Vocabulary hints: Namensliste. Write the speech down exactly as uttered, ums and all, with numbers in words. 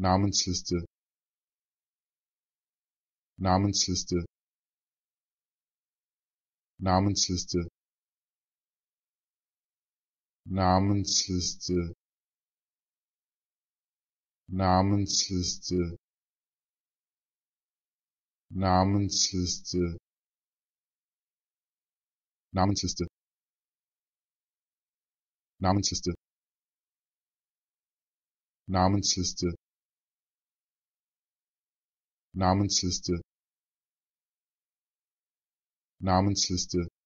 Namensliste Namensliste Namensliste Namensliste Namensliste Namensliste Namensliste Namensliste Namensliste Namensliste Namensliste